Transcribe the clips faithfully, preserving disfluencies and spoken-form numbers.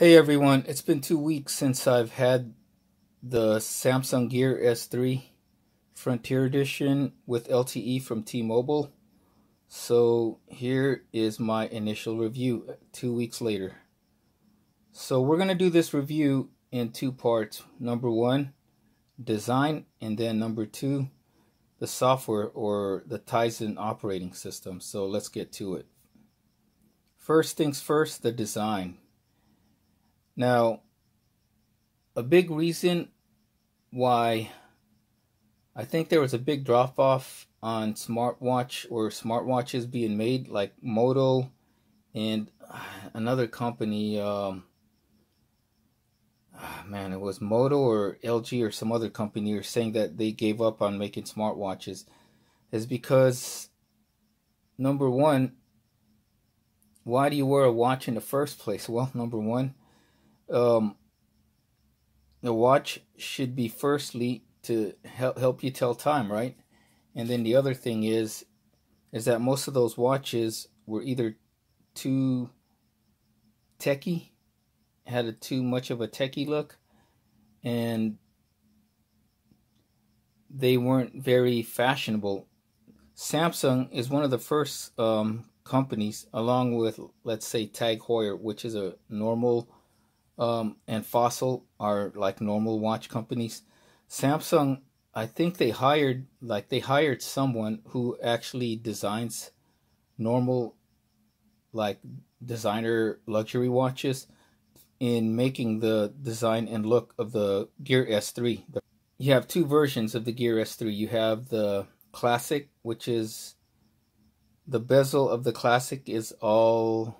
Hey everyone, it's been two weeks since I've had the Samsung Gear S three Frontier Edition with L T E from T-Mobile. So here is my initial review two weeks later. So we're going to do this review in two parts. Number one, design, and then number two, the software or the Tizen operating system. So let's get to it. First things first, the design. Now, a big reason why I think there was a big drop-off on smartwatch or smartwatches being made, like Moto and another company, um, man, it was Moto or L G or some other company, are saying that they gave up on making smartwatches, is because, number one, why do you wear a watch in the first place? Well, number one, Um, the watch should be firstly to help help you tell time, right? And then the other thing is, is that most of those watches were either too techie, had a too much of a techie look, and they weren't very fashionable. Samsung is one of the first um, companies, along with, let's say, Tag Heuer, which is a normal Um, and Fossil are like normal watch companies. Samsung, I think they hired like they hired someone who actually designs normal, like designer luxury watches, in making the design and look of the Gear S three. You have two versions of the Gear S three. You have the classic, which is the bezel of the classic is all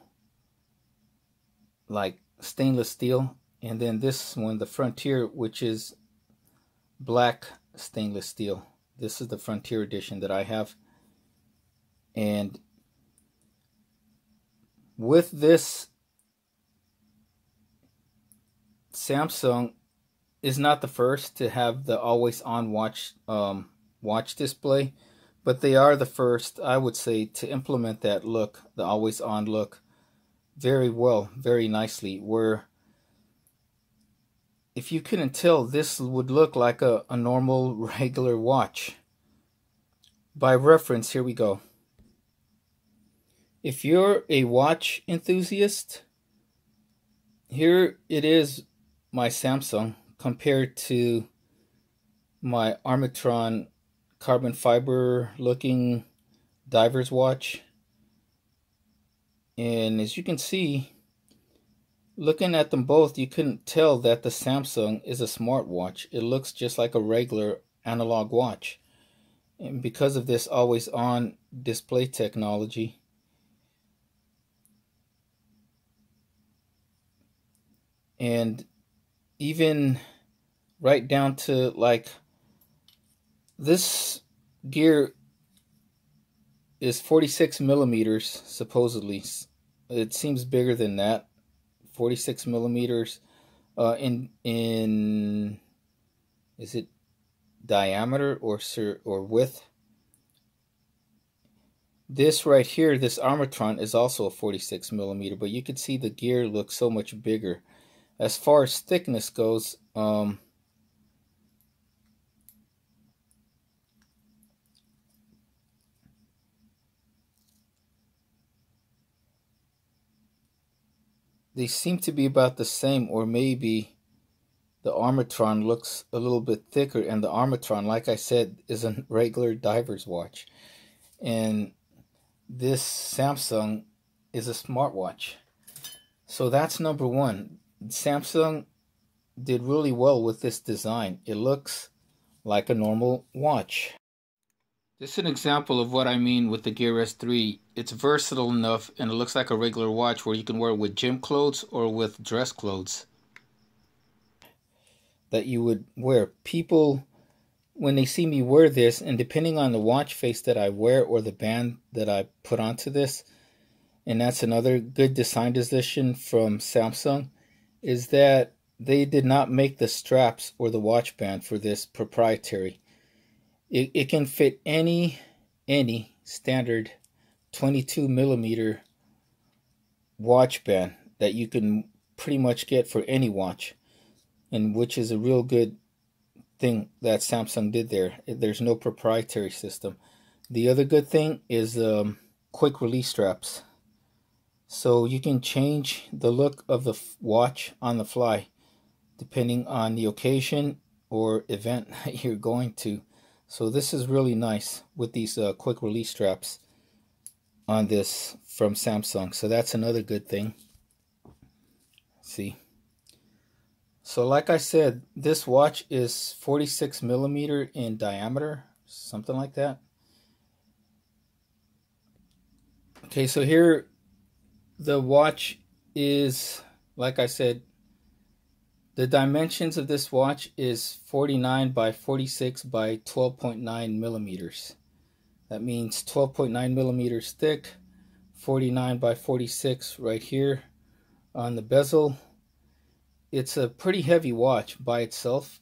like stainless steel, and then this one, the Frontier, which is black stainless steel. This is the Frontier edition that I have. And with this, Samsung is not the first to have the always on watch um, watch display, but they are the first, I would say, to implement that look, the always on look, very well, very nicely, where if you couldn't tell, this would look like a, a normal regular watch. By reference, here we go. If you're a watch enthusiast, here it is, my Samsung, compared to my Armitron carbon fiber looking diver's watch. And as you can see, looking at them both, you couldn't tell that the Samsung is a smartwatch. It looks just like a regular analog watch. And because of this always-on display technology, and even right down to, like, this Gear is forty-six millimeters, supposedly. It seems bigger than that, forty-six millimeters uh, in in is it diameter or or width? This right here, this Armitron, is also a forty-six millimeter, but you can see the Gear looks so much bigger. As far as thickness goes, um, they seem to be about the same, or maybe the Armitron looks a little bit thicker, and the Armitron, like I said, is a regular diver's watch. And this Samsung is a smartwatch. So that's number one. Samsung did really well with this design. It looks like a normal watch. This is an example of what I mean with the Gear S three. It's versatile enough, and it looks like a regular watch where you can wear it with gym clothes or with dress clothes that you would wear. People, when they see me wear this, and depending on the watch face that I wear or the band that I put onto this, and that's another good design decision from Samsung, is that they did not make the straps or the watch band for this proprietary. It, it can fit any any standard twenty-two millimeter watch band that you can pretty much get for any watch, and which is a real good thing that Samsung did there. There's no proprietary system. The other good thing is um, quick release straps. So you can change the look of the watch on the fly depending on the occasion or event that you're going to. So this is really nice with these uh, quick release straps on this from Samsung. So that's another good thing. Let's see. So like I said, this watch is forty-six millimeter in diameter, something like that. Okay, so here the watch is, like I said, the dimensions of this watch is forty-nine by forty-six by twelve point nine millimeters. That means twelve point nine millimeters thick, forty-nine by forty-six right here on the bezel. It's a pretty heavy watch by itself.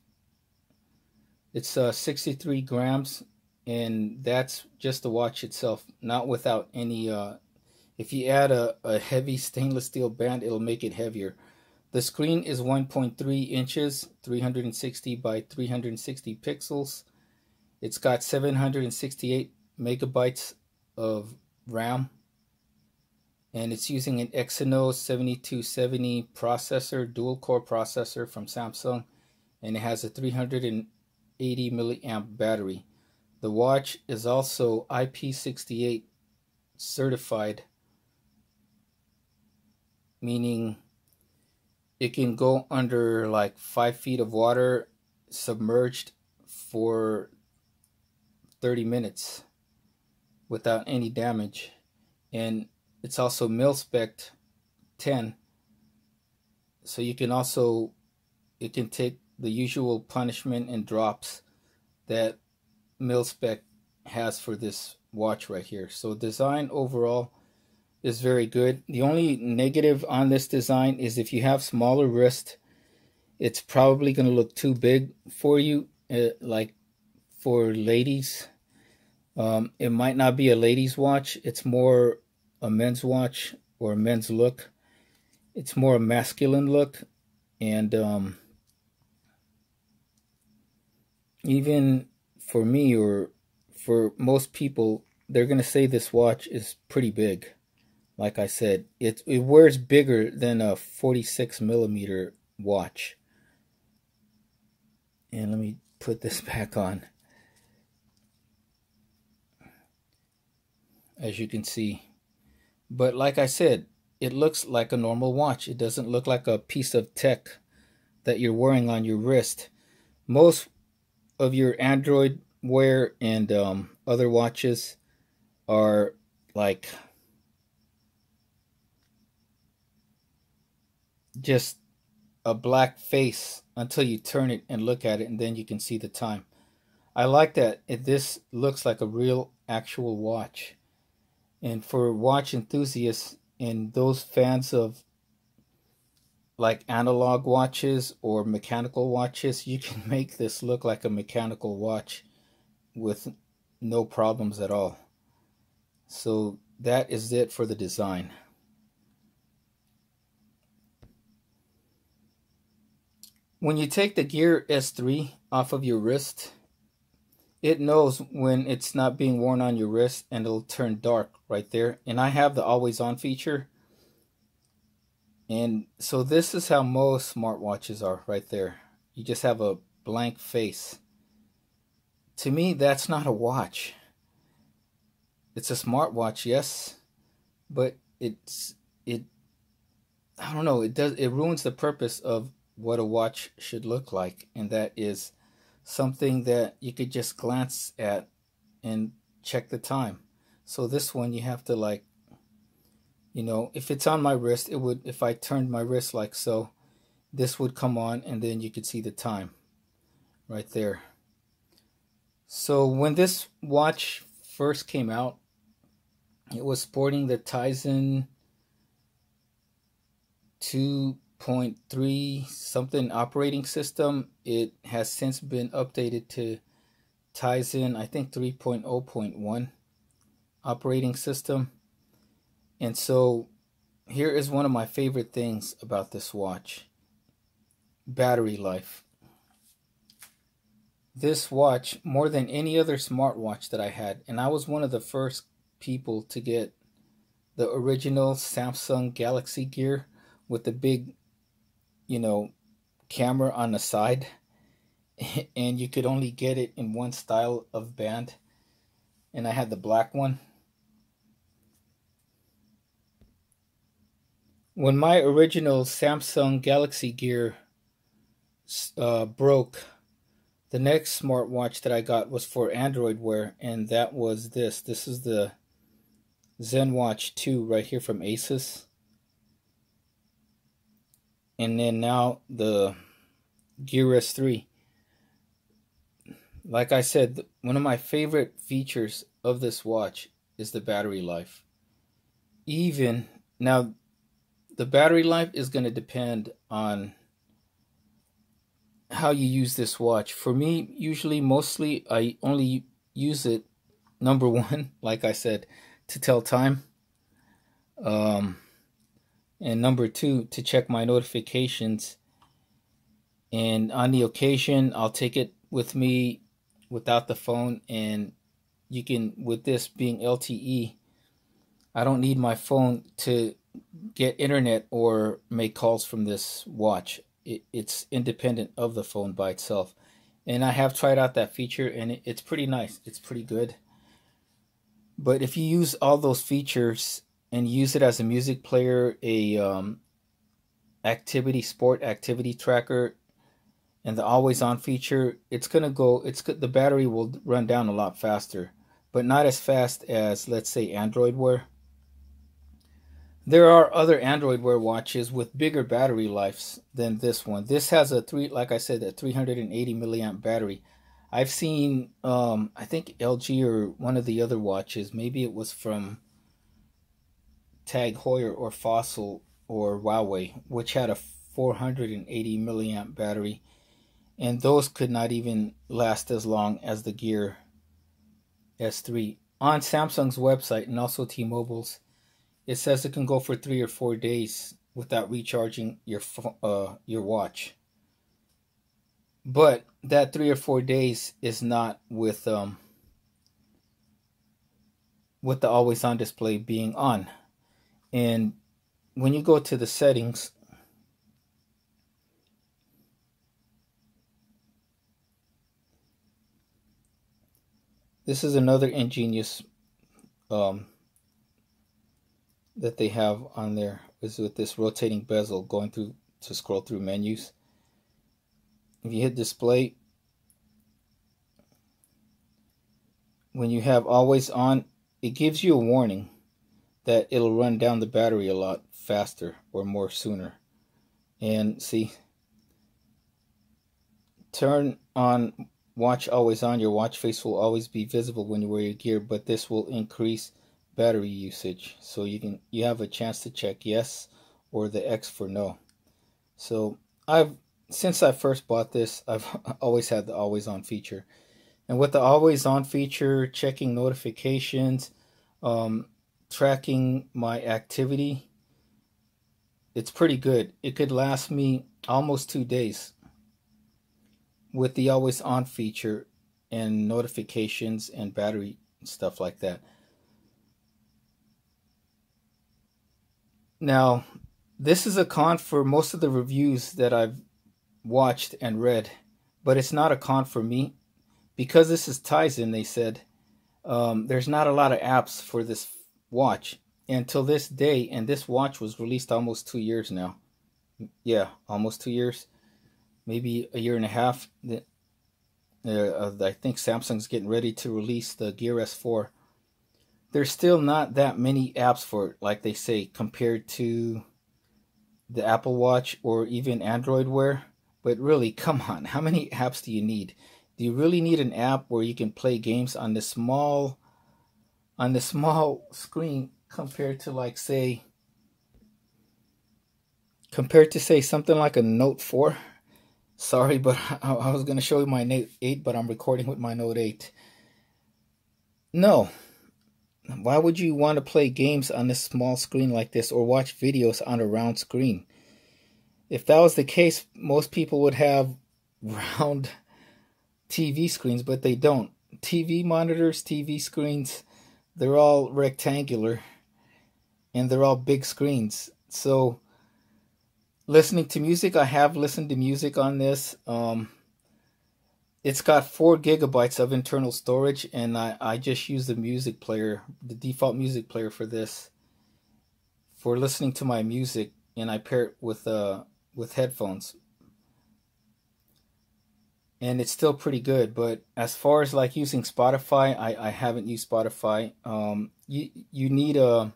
It's uh, sixty-three grams, and that's just the watch itself, not without any, uh, if you add a, a heavy stainless steel band, it'll make it heavier. The screen is one point three inches, three hundred sixty by three hundred sixty pixels. It's got seven hundred sixty-eight megabytes of RAM, and it's using an Exynos seventy-two seventy processor, dual core processor from Samsung, and it has a three hundred eighty milliamp battery. The watch is also I P sixty-eight certified, meaning it can go under like five feet of water submerged for thirty minutes without any damage. And it's also mil-spec ten. So you can also, it can take the usual punishment and drops that mil-spec has for this watch right here. So design overall is very good. The only negative on this design is if you have smaller wrist, it's probably going to look too big for you, uh, like for ladies. Um, it might not be a ladies watch. It's more a men's watch or a men's look. It's more a masculine look. And um, even for me, or for most people, they're going to say this watch is pretty big. Like I said, it, it wears bigger than a forty-six millimeter watch. And let me put this back on. As you can see. But like I said, it looks like a normal watch. It doesn't look like a piece of tech that you're wearing on your wrist. Most of your Android Wear and um, other watches are like just a black face until you turn it and look at it, and then you can see the time. I like that it, this looks like a real actual watch. And for watch enthusiasts and those fans of like analog watches or mechanical watches, you can make this look like a mechanical watch with no problems at all. So that is it for the design. When you take the Gear S three off of your wrist, it knows when it's not being worn on your wrist, and it'll turn dark right there. And I have the always on feature. And so this is how most smartwatches are right there. You just have a blank face. To me, that's not a watch. It's a smartwatch, yes, but it's, it, I don't know, it does, it ruins the purpose of what a watch should look like, and that is something that you could just glance at and check the time. So this one, you have to, like, you know, if it's on my wrist, it would, if I turned my wrist like so, this would come on, and then you could see the time right there. So when this watch first came out, it was sporting the Tizen two point three something operating system. It has since been updated to Tizen, I think three point oh point one operating system. And so here is one of my favorite things about this watch: battery life. This watch, more than any other smartwatch that I had, and I was one of the first people to get the original Samsung Galaxy Gear with the big, you know, camera on the side, and you could only get it in one style of band, and I had the black one. When my original Samsung Galaxy Gear uh, broke, the next smartwatch that I got was for Android Wear, and that was this. This is the ZenWatch two right here from Asus. And then now the Gear S three. Like I said, one of my favorite features of this watch is the battery life. Even now, the battery life is going to depend on how you use this watch. For me, usually, mostly, I only use it, number one, like I said, to tell time. Um, and number two, to check my notifications. And on the occasion, I'll take it with me without the phone. And you can, with this being L T E, I don't need my phone to get internet or make calls from this watch. It, it's independent of the phone by itself. And I have tried out that feature, and it, it's pretty nice. It's pretty good. But if you use all those features and use it as a music player, a um, activity, sport activity tracker, and the always on feature, it's gonna go. It's the battery will run down a lot faster, but not as fast as, let's say, Android Wear. There are other Android Wear watches with bigger battery lives than this one. This has a three, like I said, a three hundred eighty milliamp battery. I've seen, um, I think L G or one of the other watches, maybe it was from Tag Heuer or Fossil or Huawei, which had a four hundred eighty milliamp battery, and those could not even last as long as the Gear S three. On Samsung's website and also T-Mobile's, it says it can go for three or four days without recharging your uh, your watch. But that three or four days is not with um with the always on display being on. And when you go to the settings, this is another ingenious um that they have on there, is with this rotating bezel going through to scroll through menus. If you hit display, when you have always on, it gives you a warning that it'll run down the battery a lot faster or more sooner. And see, turn on watch always on, your watch face will always be visible when you wear your gear, but this will increase battery usage, so you can you have a chance to check yes or the X for no. So I've since I first bought this, I've always had the always on feature, and with the always on feature, checking notifications, um, tracking my activity, it's pretty good. It could last me almost two days with the always on feature and notifications and battery and stuff like that. Now, this is a con for most of the reviews that I've watched and read, but it's not a con for me. Because this is Tizen, they said, um, there's not a lot of apps for this watch until this day, and this watch was released almost two years now. Yeah, almost two years, maybe a year and a half. Uh, I think Samsung's getting ready to release the Gear S four. There's still not that many apps for it, like they say, compared to the Apple Watch or even Android Wear. But really, come on, how many apps do you need? Do you really need an app where you can play games on the small, on the small screen compared to, like, say, compared to, say, something like a Note four? Sorry, but I, I was going to show you my Note eight, but I'm recording with my Note eight. No. Why would you want to play games on a small screen like this or watch videos on a round screen? If that was the case, most people would have round T V screens, but they don't. T V monitors, T V screens, they're all rectangular and they're all big screens. So listening to music, I have listened to music on this. Um, it's got four gigabytes of internal storage, and I, I just use the music player, the default music player for this, for listening to my music, and I pair it with, uh, with headphones. And it's still pretty good, but as far as like using Spotify, I, I haven't used Spotify. Um, you you need a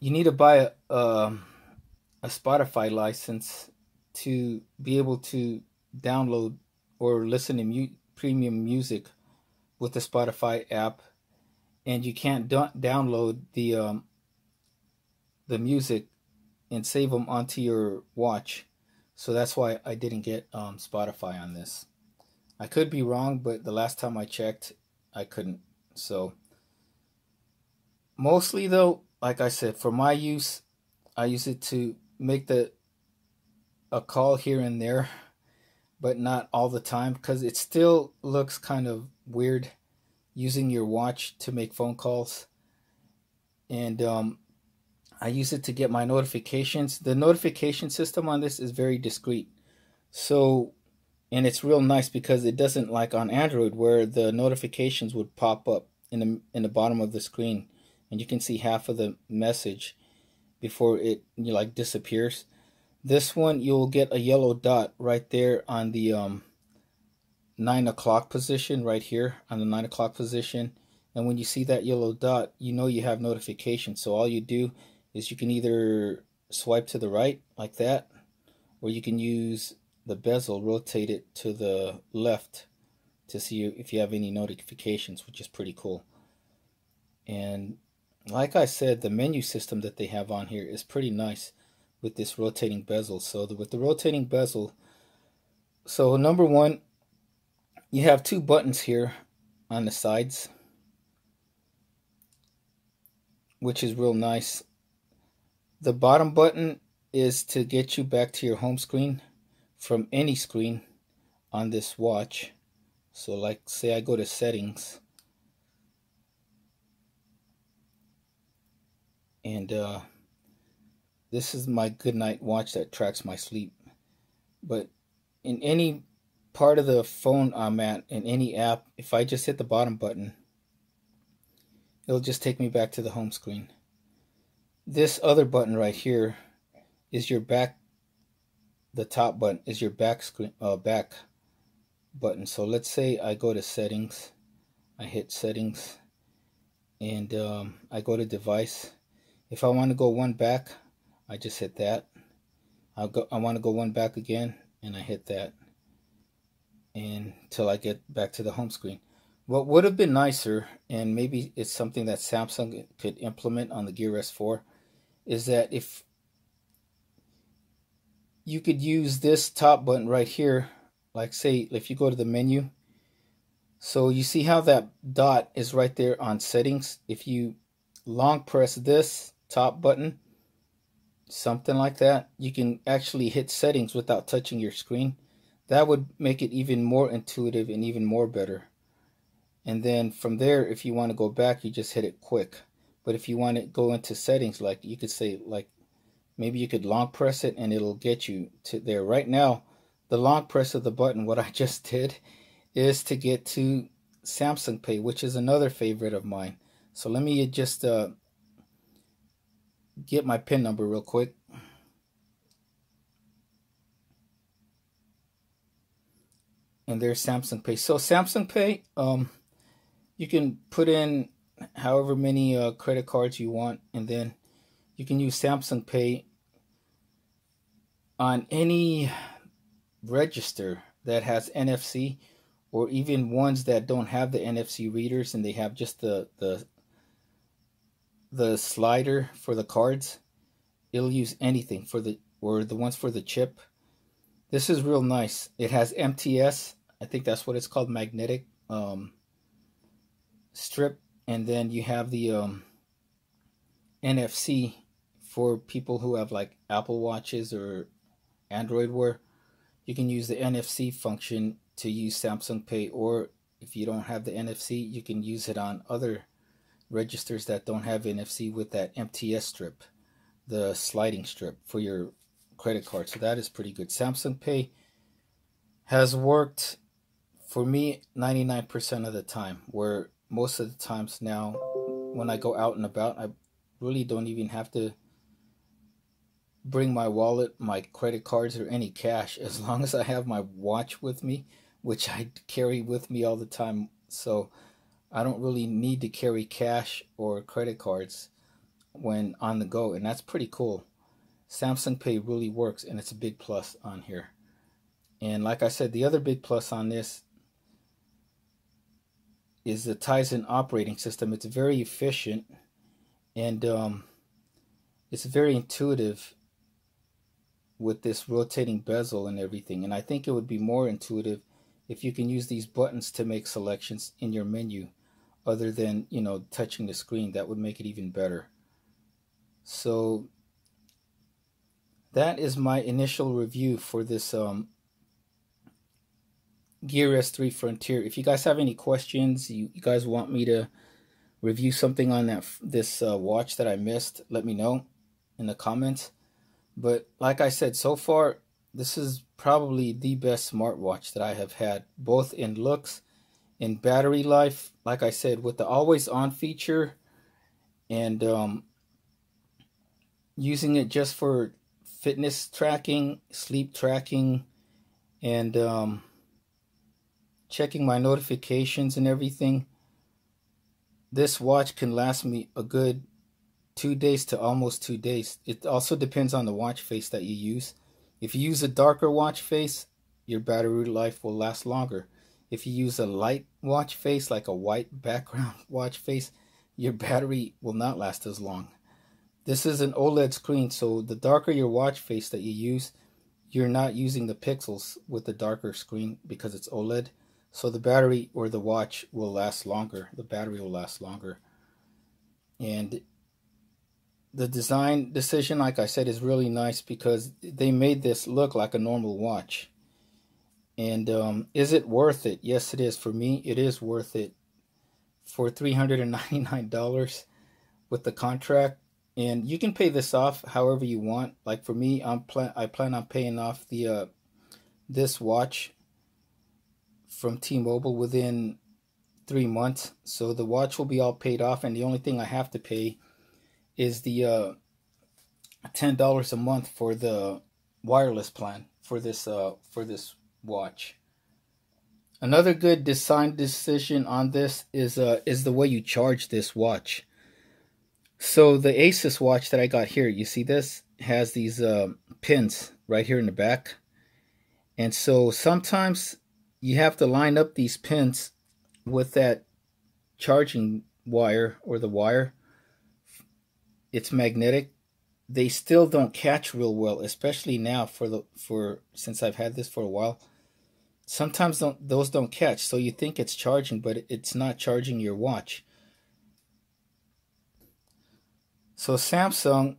you need to buy a, a a Spotify license to be able to download or listen to mu premium music with the Spotify app, and you can't do download the um, the music and save them onto your watch. So that's why I didn't get um, Spotify on this. I could be wrong, but the last time I checked, I couldn't. So mostly though, like I said, for my use, I use it to make the a call here and there, but not all the time, because it still looks kind of weird using your watch to make phone calls. And um, I use it to get my notifications. The notification system on this is very discreet. So, and it's real nice because it doesn't like on Android where the notifications would pop up in the, in the bottom of the screen. And you can see half of the message before it you know, like disappears. This one, you'll get a yellow dot right there on the um, nine o'clock position, right here on the nine o'clock position. And when you see that yellow dot, you know you have notifications. So all you do is you can either swipe to the right like that, or you can use the bezel, rotate it to the left to see if you have any notifications, which is pretty cool. And like I said, the menu system that they have on here is pretty nice with this rotating bezel. So the, with the rotating bezel, so number one, you have two buttons here on the sides, which is real nice. The bottom button is to get you back to your home screen from any screen on this watch. So like say I go to settings, and uh, this is my Goodnight watch that tracks my sleep. But in any part of the phone I'm at, in any app, if I just hit the bottom button, it'll just take me back to the home screen. This other button right here is your back, the top button is your back screen, uh, back button. So let's say I go to settings, I hit settings, and um, I go to device. If I want to go one back, I just hit that. I'll go, I want to go one back again, and I hit that until I get back to the home screen. What would have been nicer, and maybe it's something that Samsung could implement on the Gear S four, is that if you could use this top button right here, like say if you go to the menu, so you see how that dot is right there on settings. If you long press this top button, something like that, you can actually hit settings without touching your screen. That would make it even more intuitive and even more better. And then from there, if you want to go back, you just hit it quick. But if you want to go into settings, like you could say, like maybe you could long press it and it'll get you to there. Right now, the long press of the button, what I just did, is to get to Samsung Pay, which is another favorite of mine. So let me just uh, get my PIN number real quick. And there's Samsung Pay. So Samsung Pay, um, you can put in however many uh, credit cards you want, and then you can use Samsung Pay on any register that has N F C, or even ones that don't have the N F C readers and they have just the the, the slider for the cards. It'll use anything for the or the ones for the chip. This is real nice. It has M T S. I think that's what it's called, magnetic um, strip And then you have the um, N F C for people who have like Apple Watches or Android Wear. You can use the N F C function to use Samsung Pay, or if you don't have the N F C, you can use it on other registers that don't have N F C with that M T S strip, the sliding strip for your credit card. So that is pretty good. Samsung Pay has worked for me ninety-nine percent of the time, where most of the times now when I go out and about, I really don't even have to bring my wallet, my credit cards, or any cash, as long as I have my watch with me, which I carry with me all the time. So I don't really need to carry cash or credit cards when on the go, and that's pretty cool. Samsung Pay really works, and it's a big plus on here. And like I said, the other big plus on this is the Tizen operating system. It's very efficient, and um, it's very intuitive with this rotating bezel and everything. And I think it would be more intuitive if you can use these buttons to make selections in your menu, other than, you know, touching the screen. That would make it even better. So that is my initial review for this um, Gear S three Frontier. If you guys have any questions, you, you guys want me to review something on that this uh, watch that I missed, let me know in the comments. But like I said, so far, this is probably the best smartwatch that I have had, both in looks, in battery life. Like I said, with the always-on feature, and um, using it just for fitness tracking, sleep tracking, and um, checking my notifications and everything, this watch can last me a good two days to almost two days. It also depends on the watch face that you use. If you use a darker watch face, your battery life will last longer. If you use a light watch face, like a white background watch face, your battery will not last as long. This is an OLED screen, so the darker your watch face that you use, you're not using the pixels with the darker screen because it's OLED. So the battery or the watch will last longer. The battery will last longer. And the design decision, like I said, is really nice because they made this look like a normal watch. And um, is it worth it? Yes, it is. For me, it is worth it for three hundred ninety-nine dollars with the contract. And you can pay this off however you want. Like for me, I'm plan I plan on paying off the uh, this watch from T-Mobile within three months. So the watch will be all paid off, and the only thing I have to pay is the uh, ten dollars a month for the wireless plan for this uh, for this watch. Another good design decision on this is uh, is the way you charge this watch. So the Asus watch that I got here, you see this, has these uh, pins right here in the back. And so sometimes you have to line up these pins with that charging wire or the wire. It's magnetic. They still don't catch real well, especially now for the for since I've had this for a while. Sometimes don't, those don't catch, so you think it's charging, but it's not charging your watch. So Samsung,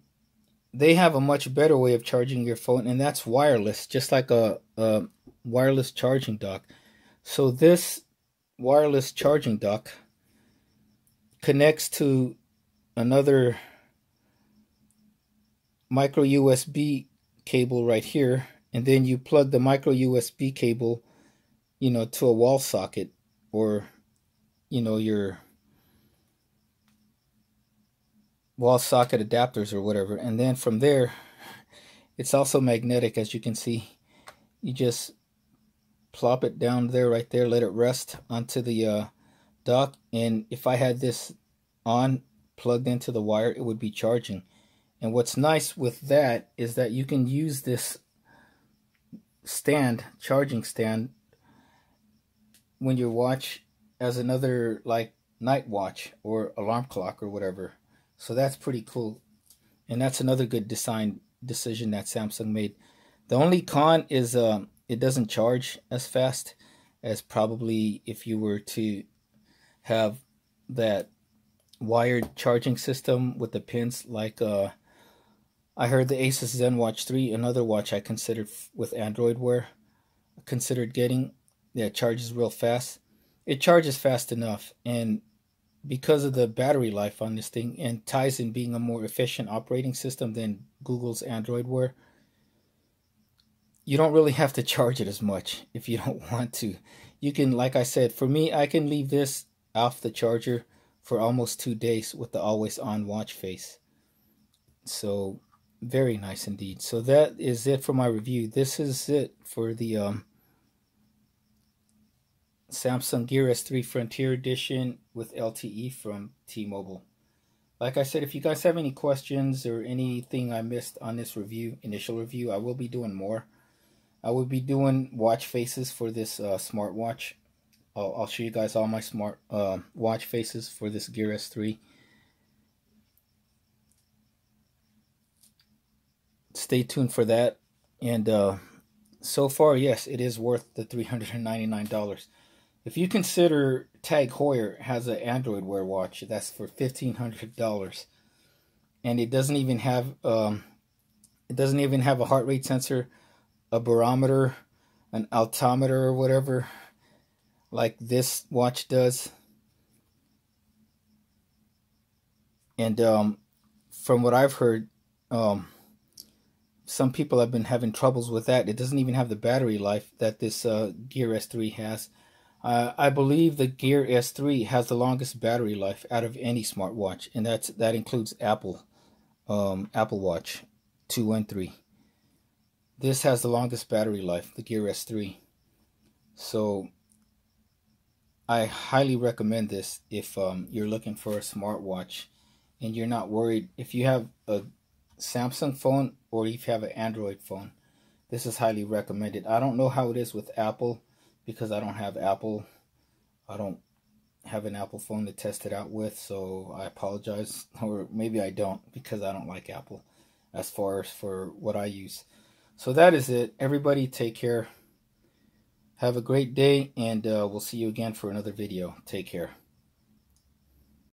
they have a much better way of charging your phone, and that's wireless, just like a, a wireless charging dock. So this wireless charging dock connects to another micro U S B cable right here, and then you plug the micro U S B cable, you know, to a wall socket, or, you know, your wall socket adapters or whatever. And then from there, it's also magnetic, as you can see. You just plop it down there right there, let it rest onto the uh, dock, and if I had this on plugged into the wire, it would be charging. And what's nice with that is that you can use this stand, charging stand, when you watch as another like night watch or alarm clock or whatever. So that's pretty cool, and that's another good design decision that Samsung made. The only con is um, it doesn't charge as fast as probably if you were to have that wired charging system with the pins, like uh, I heard the Asus ZenWatch three, another watch I considered with Android Wear, considered getting. Yeah, it charges real fast. It charges fast enough, and because of the battery life on this thing and Tizen being a more efficient operating system than Google's Android Wear, you don't really have to charge it as much if you don't want to. You can, like I said, for me, I can leave this off the charger for almost two days with the always-on watch face. So, very nice indeed. So that is it for my review. This is it for the um, Samsung Gear S three Frontier Edition with L T E from T-Mobile. Like I said, if you guys have any questions or anything I missed on this review, initial review, I will be doing more. I will be doing watch faces for this uh, smartwatch. I'll, I'll show you guys all my smart uh, watch faces for this Gear S three. Stay tuned for that. And uh, so far, yes, it is worth the three hundred ninety-nine dollars. If you consider Tag Heuer has an Android Wear watch, that's for fifteen hundred dollars, and it doesn't even have um, it doesn't even have a heart rate sensor, a barometer, an altimeter, or whatever, like this watch does. And um, from what I've heard, um, some people have been having troubles with that. It doesn't even have the battery life that this uh, Gear S three has. Uh, I believe the Gear S three has the longest battery life out of any smartwatch, and that's that includes Apple, um, Apple Watch two and three. This has the longest battery life, the Gear S three. So I highly recommend this if um, you're looking for a smartwatch, and you're not worried if you have a Samsung phone or if you have an Android phone. This is highly recommended. I don't know how it is with Apple, because I don't have Apple. I don't have an Apple phone to test it out with, so I apologize. Or maybe I don't, because I don't like Apple as far as for what I use. So that is it. Everybody take care. Have a great day, and uh, we'll see you again for another video. Take care.